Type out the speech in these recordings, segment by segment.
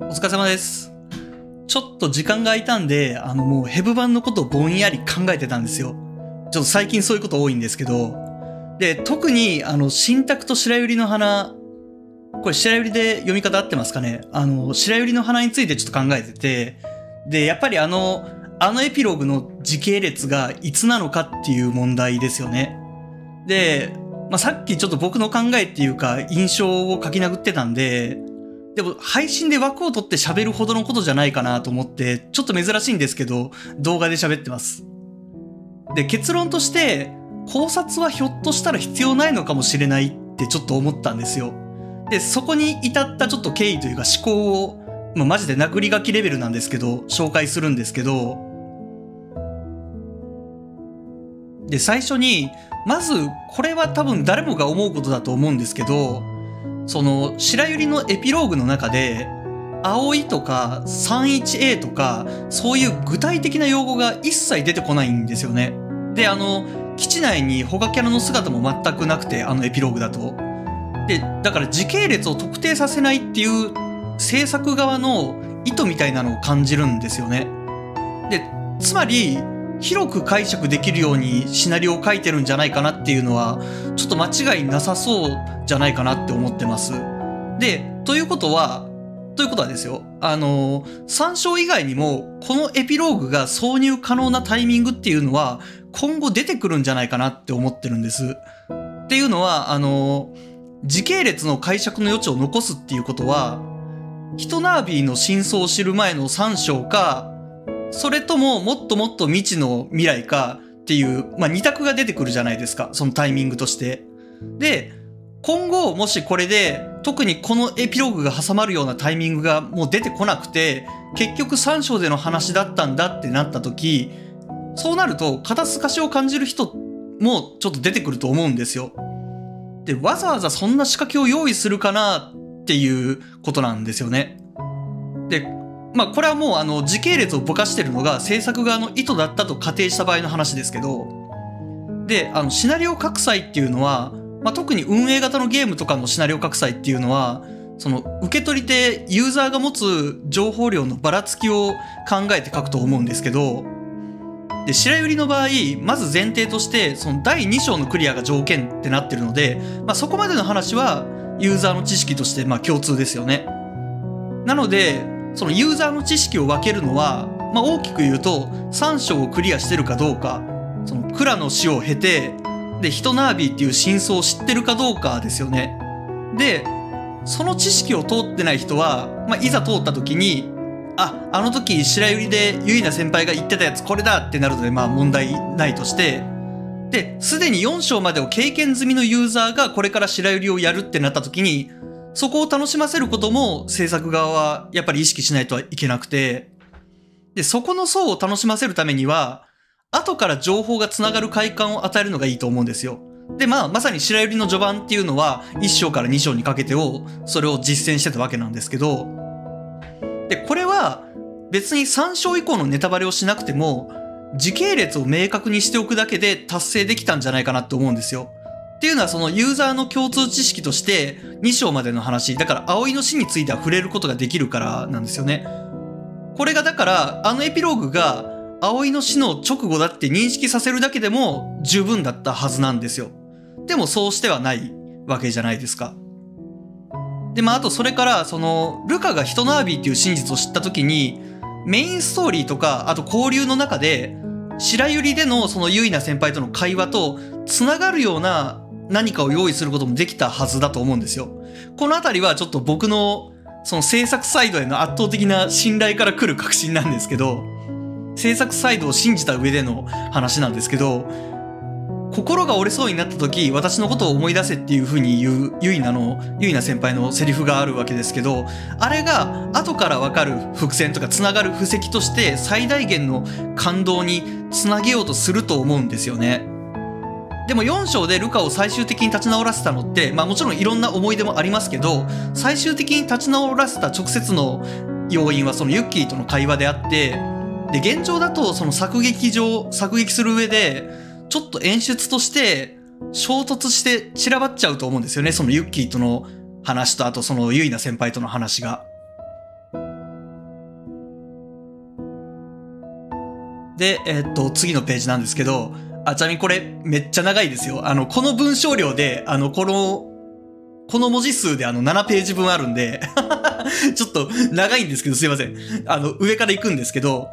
お疲れ様です。ちょっと時間が空いたんで、もうヘブ版のことをぼんやり考えてたんですよ。ちょっと最近そういうこと多いんですけど。で、特に、新宅と白百合の花、これ白百合で読み方合ってますかね？白百合の花についてちょっと考えてて、で、やっぱりあのエピローグの時系列がいつなのかっていう問題ですよね。で、まあ、さっきちょっと僕の考えっていうか印象を書き殴ってたんで、でも配信で枠を取って喋るほどのことじゃないかなと思って、ちょっと珍しいんですけど、動画で喋ってます。で、結論として、考察はひょっとしたら必要ないのかもしれないってちょっと思ったんですよ。で、そこに至ったちょっと経緯というか思考を、まあ、マジで殴り書きレベルなんですけど、紹介するんですけど、で、最初に、まず、これは多分誰もが思うことだと思うんですけど、その、白百合のエピローグの中で、葵とか 31A とか、そういう具体的な用語が一切出てこないんですよね。で、基地内に他キャラの姿も全くなくて、エピローグだと。で、だから時系列を特定させないっていう制作側の意図みたいなのを感じるんですよね。で、つまり、広く解釈できるようにシナリオを書いてるんじゃないかなっていうのはちょっと間違いなさそうじゃないかなって思ってます。で、ということはですよ、参照以外にもこのエピローグが挿入可能なタイミングっていうのは今後出てくるんじゃないかなって思ってるんです。っていうのは時系列の解釈の余地を残すっていうことはヒトナービーの真相を知る前の3章かそれとももっともっと未知の未来かっていう、まあ、二択が出てくるじゃないですか。そのタイミングとして。で、今後もしこれで特にこのエピローグが挟まるようなタイミングがもう出てこなくて、結局3章での話だったんだってなった時、そうなると肩透かしを感じる人もちょっと出てくると思うんですよ。で、わざわざそんな仕掛けを用意するかなっていうことなんですよね。で、まあこれはもう時系列をぼかしてるのが制作側の意図だったと仮定した場合の話ですけど、で、シナリオ書く際っていうのは、まあ、特に運営型のゲームとかのシナリオ書く際っていうのは、その受け取り手、ユーザーが持つ情報量のばらつきを考えて書くと思うんですけど、で、白百合の場合、まず前提として、その第2章のクリアが条件ってなってるので、まあ、そこまでの話はユーザーの知識としてまあ共通ですよね。なので、そのユーザーの知識を分けるのは、まあ、大きく言うと3章をクリアしてるかどうか、そのクラの死を経て、で、ヒトナービーっていう真相を知ってるかどうかですよね。で、その知識を通ってない人は、まあ、いざ通った時に、あ、あの時白百合でユイナ先輩が言ってたやつこれだってなるので、まあ問題ないとして、で、すでに4章までを経験済みのユーザーがこれから白百合をやるってなった時に、そこを楽しませることも制作側はやっぱり意識しないとはいけなくて、で、そこの層を楽しませるためには、後から情報がつながる快感を与えるのがいいと思うんですよ。で、まあ、まさに白百合の序盤っていうのは、1章から2章にかけてを、それを実践してたわけなんですけど、で、これは別に3章以降のネタバレをしなくても、時系列を明確にしておくだけで達成できたんじゃないかなって思うんですよ。っていうのはそのユーザーの共通知識として2章までの話、だから葵の死については触れることができるからなんですよね。これがだからエピローグが葵の死の直後だって認識させるだけでも十分だったはずなんですよ。でもそうしてはないわけじゃないですか。で、まああとそれからそのルカがヒトナービーっていう真実を知った時にメインストーリーとかあと交流の中で白百合でのそのユイナ先輩との会話と繋がるような何かを用意することもできたはずだと思うんですよ。このあたりはちょっと僕のその制作サイドへの圧倒的な信頼から来る確信なんですけど、制作サイドを信じた上での話なんですけど、心が折れそうになった時、私のことを思い出せっていう風に言うユイナ先輩のセリフがあるわけですけど、あれが後からわかる伏線とかつながる布石として最大限の感動につなげようとすると思うんですよね。でも4章でルカを最終的に立ち直らせたのって、まあもちろんいろんな思い出もありますけど、最終的に立ち直らせた直接の要因はそのユッキーとの会話であって、で、現状だとその作劇する上で、ちょっと演出として衝突して散らばっちゃうと思うんですよね。そのユッキーとの話と、あとそのユイナ先輩との話が。で、次のページなんですけど、ちなみにこれめっちゃ長いですよ。この文章量で、この文字数で7ページ分あるんで、ちょっと長いんですけどすいません。上から行くんですけど、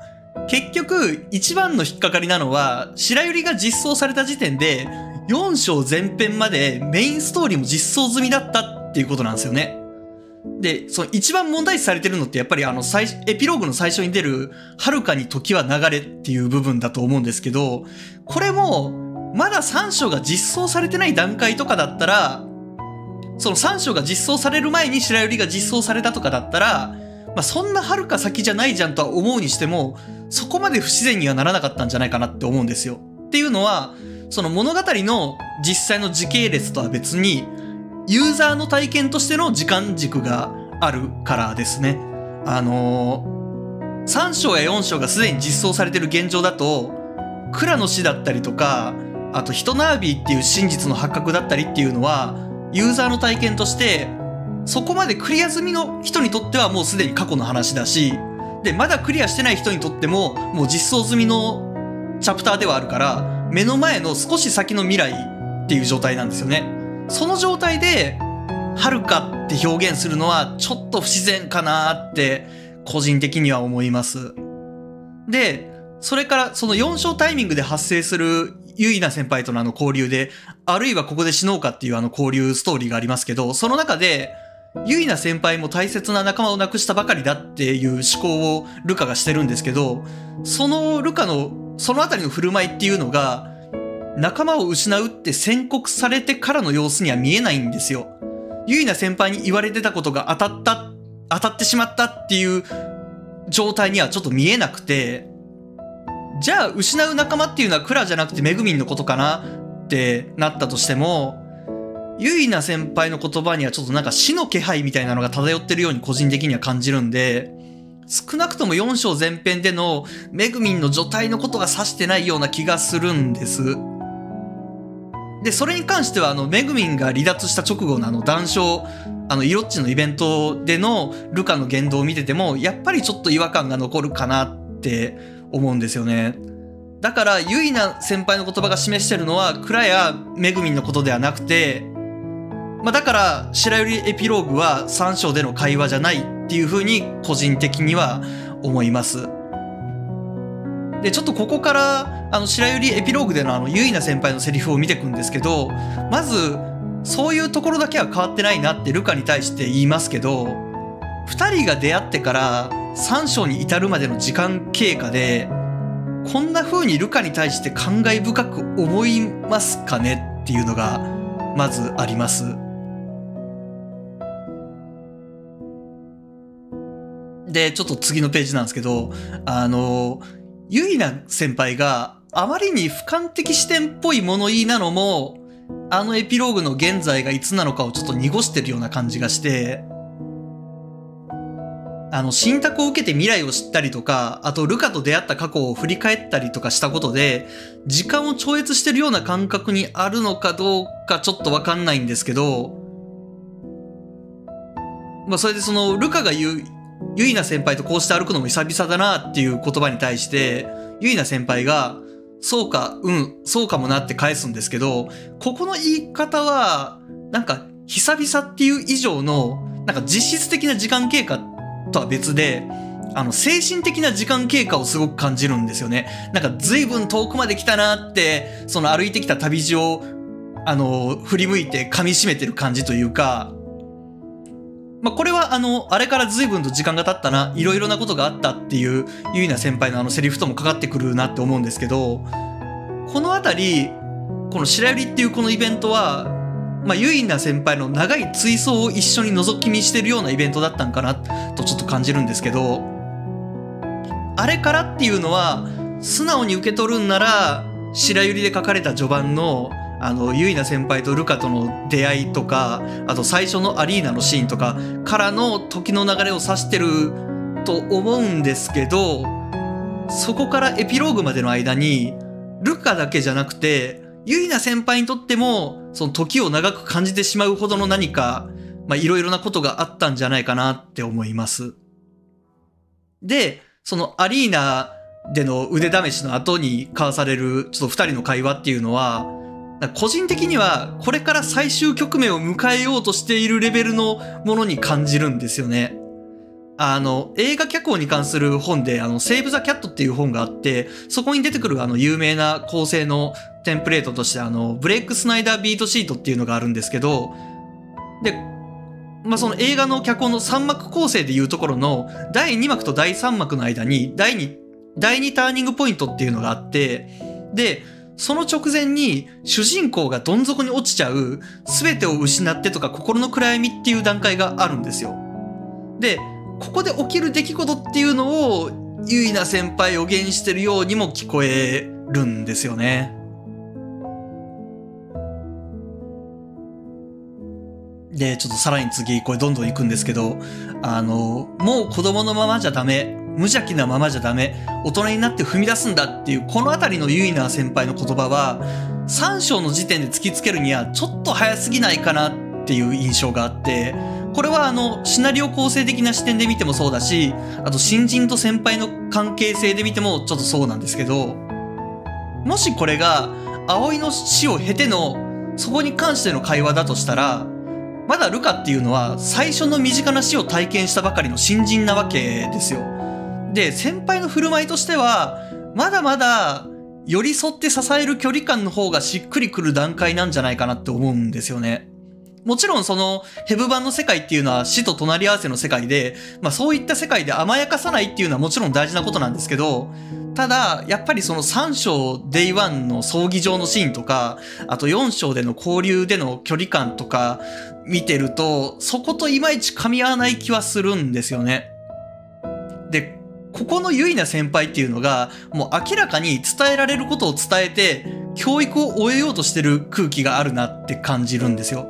結局一番の引っかかりなのは、白百合が実装された時点で、4章前編までメインストーリーも実装済みだったっていうことなんですよね。で、その一番問題視されてるのってやっぱりエピローグの最初に出る、遥かに時は流れっていう部分だと思うんですけど、これも、まだ3章が実装されてない段階とかだったら、その3章が実装される前に白百合が実装されたとかだったら、まあ、そんな遥か先じゃないじゃんとは思うにしても、そこまで不自然にはならなかったんじゃないかなって思うんですよ。っていうのは、その物語の実際の時系列とは別に、ユーザーの体験としての時間軸があるからですね。3章や4章がすでに実装されてる現状だと、蔵の死だったりとか、あとヒトナービーっていう真実の発覚だったりっていうのは、ユーザーの体験として、そこまでクリア済みの人にとってはもうすでに過去の話だし、で、まだクリアしてない人にとっても、もう実装済みのチャプターではあるから、目の前の少し先の未来っていう状態なんですよね。その状態で、遥かって表現するのはちょっと不自然かなって、個人的には思います。で、それからその4章タイミングで発生するユイナ先輩との交流で、あるいはここで死のうかっていう交流ストーリーがありますけど、その中で、ユイナ先輩も大切な仲間を亡くしたばかりだっていう思考をルカがしてるんですけど、そのルカのそのあたりの振る舞いっていうのが、仲間を失うって宣告されてからの様子には見えないんですよ。ユイナ先輩に言われてたことが当たってしまったっていう状態にはちょっと見えなくて、じゃあ失う仲間っていうのはクラじゃなくてめぐみんのことかなってなったとしても、ユイナ先輩の言葉にはちょっとなんか死の気配みたいなのが漂ってるように個人的には感じるんで、少なくとも4章前編でのめぐみんの除隊のことが指してないような気がするんです。で、それに関してはめぐみんが離脱した直後の談笑、イロッチのイベントでのルカの言動を見てても、やっぱりちょっと違和感が残るかなって思うんですよね。だからユイナ先輩の言葉が示してるのは蔵やめぐみんのことではなくて、まあ、だから白百合エピローグは3章での会話じゃないっていうふうに個人的には思います。で、ちょっとここから白百合エピローグでのユイナ先輩のセリフを見ていくんですけど、まずそういうところだけは変わってないなってルカに対して言いますけど、2人が出会ってから3章に至るまでの時間経過で、こんな風にルカに対して感慨深く思いますかねっていうのがまずあります。で、ちょっと次のページなんですけど、ユイナ先輩があまりに俯瞰的視点っぽい物言いなのも、エピローグの現在がいつなのかをちょっと濁してるような感じがして、信託を受けて未来を知ったりとか、あとルカと出会った過去を振り返ったりとかしたことで、時間を超越してるような感覚にあるのかどうかちょっとわかんないんですけど、まあそれでルカが言う、ユイナ先輩とこうして歩くのも久々だなっていう言葉に対して、ユイナ先輩が、そうか、うん、そうかもなって返すんですけど、ここの言い方は、なんか、久々っていう以上の、なんか実質的な時間経過とは別で、精神的な時間経過をすごく感じるんですよね。なんか随分遠くまで来たなって、歩いてきた旅路を、振り向いて噛み締めてる感じというか、まあこれはあれから随分と時間が経ったな、いろいろなことがあったっていうユイナ先輩のセリフともかかってくるなって思うんですけど、このあたり、この白百合っていうこのイベントは、まあ、ユイナ先輩の長い追走を一緒に覗き見してるようなイベントだったんかなとちょっと感じるんですけど、あれからっていうのは素直に受け取るんなら、白百合で書かれた序盤のユイナ先輩とルカとの出会いとか、あと最初のアリーナのシーンとかからの時の流れを指してると思うんですけど、そこからエピローグまでの間にルカだけじゃなくてユイナ先輩にとっても、その時を長く感じてしまうほどの何か、まあいろいろなことがあったんじゃないかなって思います。で、アリーナでの腕試しの後に交わされるちょっと2人の会話っていうのは、個人的にはこれから最終局面を迎えようとしているレベルのものに感じるんですよね。映画脚本に関する本で、セーブ・ザ・キャットっていう本があって、そこに出てくる有名な構成のテンプレートとして、ブレイク・スナイダー・ビートシートっていうのがあるんですけど、で、その映画の脚本の3幕構成でいうところの、第2幕と第3幕の間に、第2ターニングポイントっていうのがあって、で、その直前に主人公がどん底に落ちちゃう、全てを失ってとか心の暗闇っていう段階があるんですよ。で、ここで起きる出来事っていうのを結菜先輩予言してるようにも聞こえるんですよね。で、ちょっとさらに次これどんどん行くんですけど、もう子供のままじゃダメ、無邪気なままじゃダメ、大人になって踏み出すんだっていうこの辺りの結菜先輩の言葉は3章の時点で突きつけるにはちょっと早すぎないかなっていう印象があって、これはシナリオ構成的な視点で見てもそうだし、あと新人と先輩の関係性で見てもちょっとそうなんですけど、もしこれが葵の死を経てのそこに関しての会話だとしたら、まだルカっていうのは最初の身近な死を体験したばかりの新人なわけですよ。で、先輩の振る舞いとしてはまだまだ寄り添って支える距離感の方がしっくりくる段階なんじゃないかなって思うんですよね。もちろんそのヘブ版の世界っていうのは死と隣り合わせの世界で、そういった世界で甘やかさないっていうのはもちろん大事なことなんですけど、ただやっぱりその3章 Day1 の葬儀場のシーンとか、あと4章での交流での距離感とか見てると、そこといまいち噛み合わない気はするんですよね。で、ここの結菜先輩っていうのがもう明らかに伝えられることを伝えて教育を終えようとしてる空気があるなって感じるんですよ。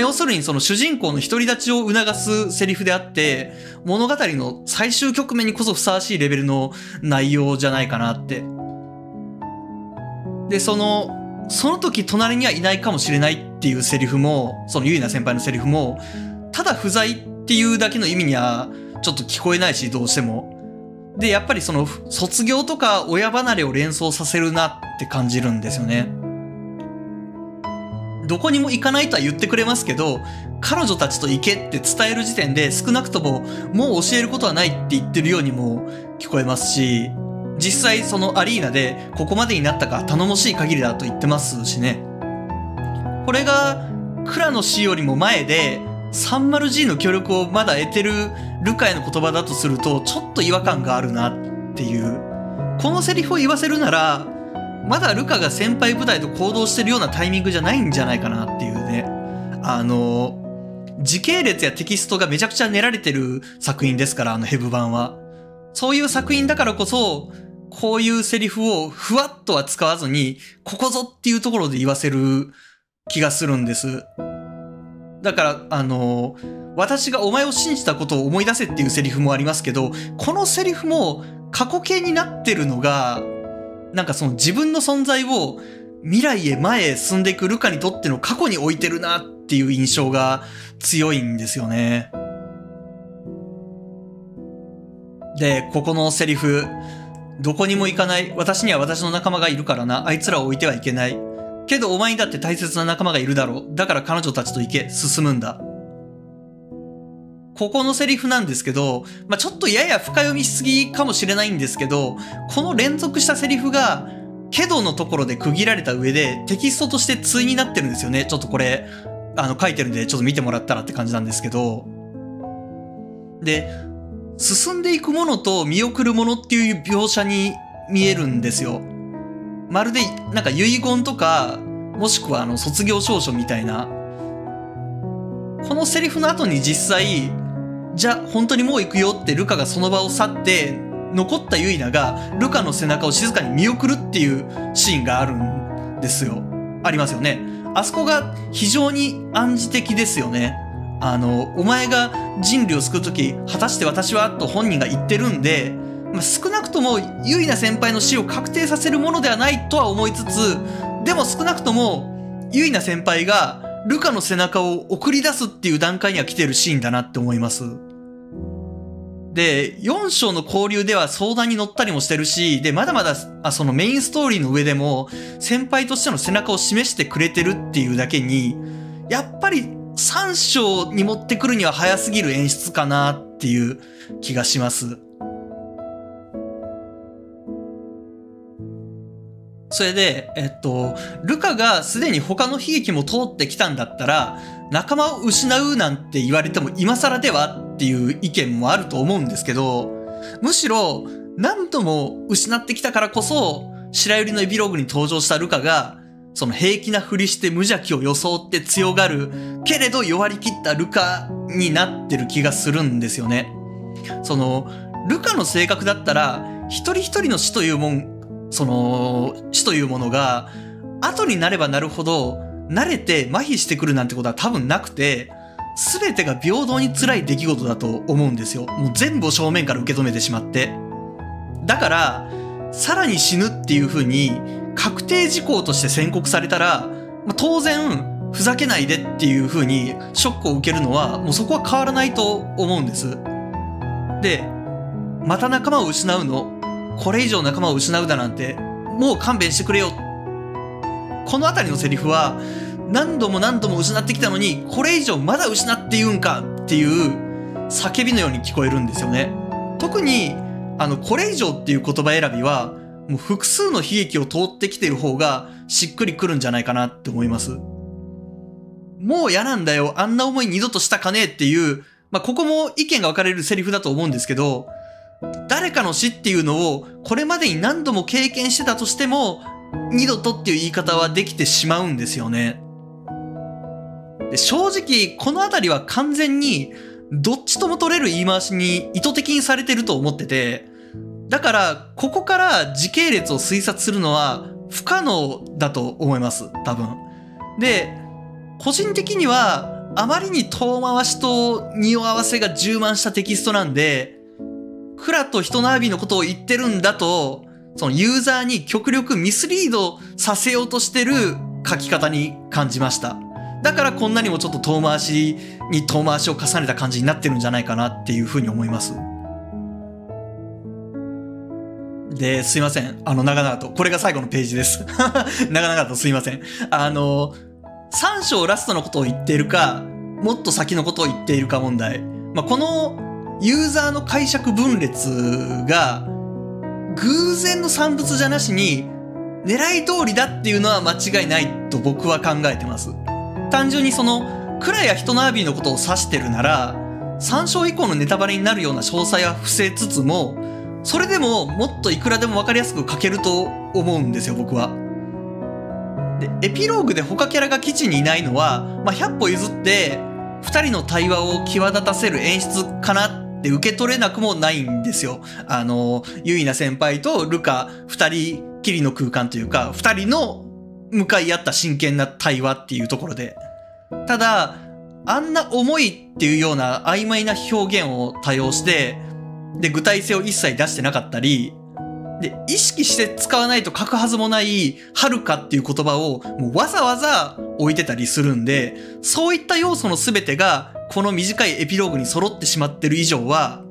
要するにその主人公の独り立ちを促すセリフであって、物語の最終局面にこそふさわしいレベルの内容じゃないかなって。で、その時隣にはいないかもしれないっていうセリフも、その結菜先輩のセリフも、ただ不在っていうだけの意味にはちょっと聞こえないし、どうしても。で、やっぱりその卒業とか親離れを連想させるなって感じるんですよね。どこにも行かないとは言ってくれますけど、彼女たちと行けって伝える時点で少なくとももう教えることはないって言ってるようにも聞こえますし、実際そのアリーナでここまでになったか頼もしい限りだと言ってますしね。これがクラの死よりも前で 30G の協力をまだ得てるルカへの言葉だとすると、ちょっと違和感があるなっていう。このセリフを言わせるならまだルカが先輩部隊と行動してるようなタイミングじゃないんじゃないかなっていうね。時系列やテキストがめちゃくちゃ練られてる作品ですから、ヘブ版は。そういう作品だからこそ、こういうセリフをふわっとは使わずに、ここぞっていうところで言わせる気がするんです。だから、私がお前を信じたことを思い出せっていうセリフもありますけど、このセリフも過去形になってるのが、その自分の存在を未来へ前へ進んでいくルカにとっての過去に置いてるなっていう印象が強いんですよね。で、ここのセリフ、どこにも行かない。私には私の仲間がいるからな。あいつらを置いてはいけない。けどお前にだって大切な仲間がいるだろう。だから彼女たちと行け。進むんだ。ここのセリフなんですけど、ちょっとやや深読みしすぎかもしれないんですけど、この連続したセリフが、けどのところで区切られた上で、テキストとして対になってるんですよね。ちょっとこれ、書いてるんで、ちょっと見てもらったらって感じなんですけど。で、進んでいくものと見送るものっていう描写に見えるんですよ。まるで、遺言とか、もしくは卒業証書みたいな。このセリフの後に実際、じゃあ本当にもう行くよってルカがその場を去って、残った結菜がルカの背中を静かに見送るっていうシーンがあるんですよ。ありますよね。あそこが非常に暗示的ですよね。お前が人類を救うとき、果たして私はと本人が言ってるんで、少なくとも結菜先輩の死を確定させるものではないとは思いつつ、でも少なくとも結菜先輩がルカの背中を送り出すっていう段階には来てるシーンだなって思います。で、4章の交流では相談に乗ったりもしてるし、で、まだまだ、そのメインストーリーの上でも、先輩としての背中を示してくれてるっていうだけに、やっぱり3章に持ってくるには早すぎる演出かなっていう気がします。それで、ルカがすでに他の悲劇も通ってきたんだったら、仲間を失うなんて言われても今更ではっていう意見もあると思うんですけど、むしろ何度も失ってきたからこそ、白百合のエピローグに登場したルカが、その平気なふりして無邪気を装って強がる、けれど弱り切ったルカになってる気がするんですよね。その、ルカの性格だったら、一人一人の死という死というものが、後になればなるほど、慣れて麻痺してくるなんてことは多分なくて、全てが平等に辛い出来事だと思うんですよ。もう全部を正面から受け止めてしまって。だから、さらに死ぬっていう風に、確定事項として宣告されたら、当然、ふざけないでっていう風にショックを受けるのは、もうそこは変わらないと思うんです。で、また仲間を失うの？これ以上仲間を失うだなんて、もう勘弁してくれよ。このあたりのセリフは、何度も何度も失ってきたのに、これ以上まだ失って言うんかっていう叫びのように聞こえるんですよね。特に、これ以上っていう言葉選びは、もう複数の悲劇を通ってきている方がしっくりくるんじゃないかなって思います。もう嫌なんだよ、あんな思い二度としたかねえっていう、ここも意見が分かれるセリフだと思うんですけど、誰かの死っていうのをこれまでに何度も経験してたとしても、二度とっていう言い方はできてしまうんですよね。で、正直、このあたりは完全に、どっちとも取れる言い回しに意図的にされてると思ってて、だから、ここから時系列を推察するのは不可能だと思います、多分。で、個人的には、あまりに遠回しと匂わせが充満したテキストなんで、クラと人のアビのことを言ってるんだと、そのユーザーに極力ミスリードさせようとしてる書き方に感じました。だからこんなにもちょっと遠回しに遠回しを重ねた感じになってるんじゃないかなっていうふうに思います。で、すいません。長々と。これが最後のページです。長々とすいません。3章ラストのことを言っているか、もっと先のことを言っているか問題。このユーザーの解釈分裂が、偶然の産物じゃなしに、狙い通りだっていうのは間違いないと僕は考えてます。単純にそのクラや人のアビーのことを指してるなら3章以降のネタバレになるような詳細は伏せつつも、それでももっといくらでも分かりやすく書けると思うんですよ、僕は。で、エピローグで他キャラが基地にいないのは、100歩譲って2人の対話を際立たせる演出かなって受け取れなくもないんですよ。ユイナ先輩とルカ2人きりの空間というか、2人の向かい合った真剣な対話っていうところで。ただ、あんな思いっていうような曖昧な表現を多用して、で、具体性を一切出してなかったり、で、意識して使わないと書くはずもない、はるかっていう言葉をもうわざわざ置いてたりするんで、そういった要素の全てが、この短いエピローグに揃ってしまってる以上は、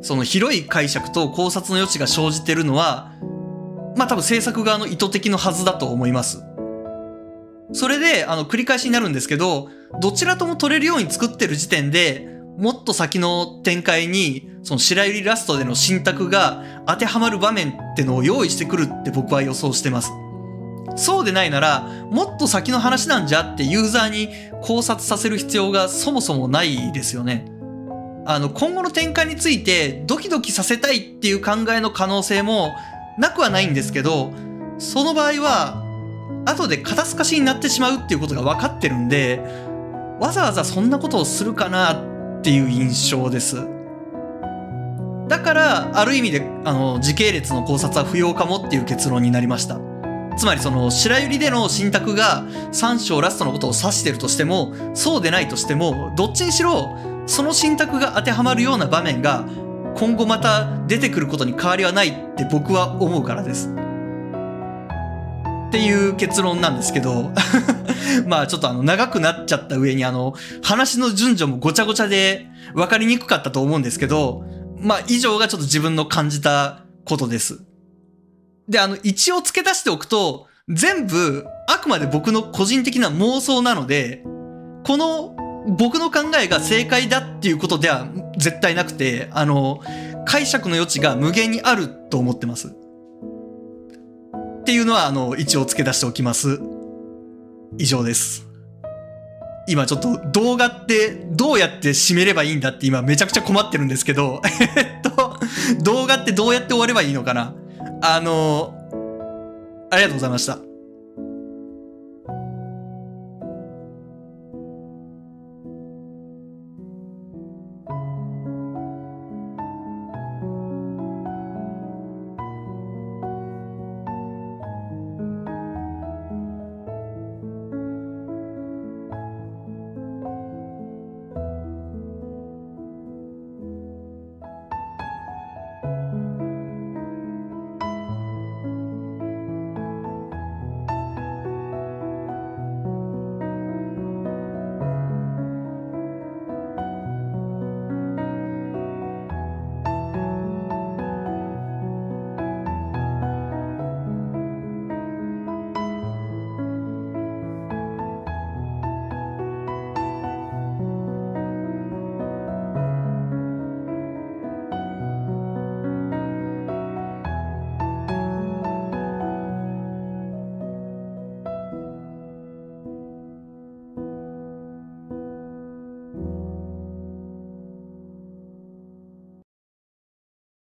その広い解釈と考察の余地が生じてるのは、多分制作側の意図的のはずだと思います。それで、繰り返しになるんですけど、どちらとも取れるように作ってる時点で、もっと先の展開に、その白百合ラストでの信託が当てはまる場面ってのを用意してくるって僕は予想してます。そうでないなら、もっと先の話なんじゃってユーザーに考察させる必要がそもそもないですよね。今後の展開についてドキドキさせたいっていう考えの可能性もなくはないんですけど、その場合は、後で肩透かしになってしまうっていうことが分かってるんで、わざわざそんなことをするかなっていう印象です。だから、ある意味で、時系列の考察は不要かもっていう結論になりました。つまり、その、白百合での信託が3章ラストのことを指してるとしても、そうでないとしても、どっちにしろ、その信託が当てはまるような場面が、今後また出てくることに変わりはないって僕は思うからです。っていう結論なんですけど、ちょっと長くなっちゃった上に話の順序もごちゃごちゃで分かりにくかったと思うんですけど、まあ以上がちょっと自分の感じたことです。で、一応付け足しておくと、全部あくまで僕の個人的な妄想なので、この僕の考えが正解だっていうことでは絶対なくて、解釈の余地が無限にあると思ってます。っていうのは、一応付け出しておきます。以上です。今ちょっと動画ってどうやって締めればいいんだって今めちゃくちゃ困ってるんですけど、動画ってどうやって終わればいいのかな。ありがとうございました。